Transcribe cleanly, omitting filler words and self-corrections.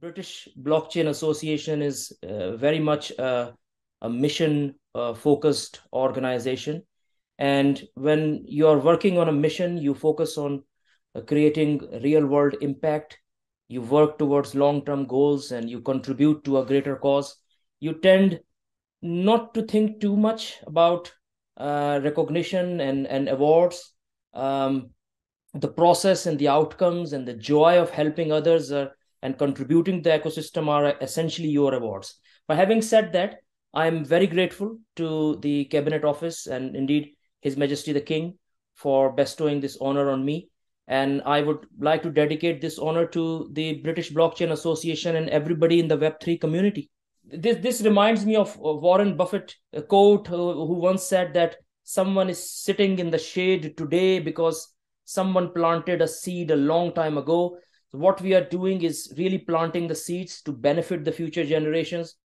British Blockchain Association is very much a mission-focused organization. And when you're working on a mission, you focus on creating real-world impact. You work towards long-term goals and you contribute to a greater cause. You tend not to think too much about recognition and awards. The process and the outcomes and the joy of helping others and contributing to the ecosystem are essentially your awards. But having said that, I'm very grateful to the Cabinet Office and indeed His Majesty the King for bestowing this honor on me. And I would like to dedicate this honor to the British Blockchain Association and everybody in the Web3 community. This reminds me of Warren Buffett, a quote who once said that someone is sitting in the shade today because someone planted a seed a long time ago. So what we are doing is really planting the seeds to benefit the future generations.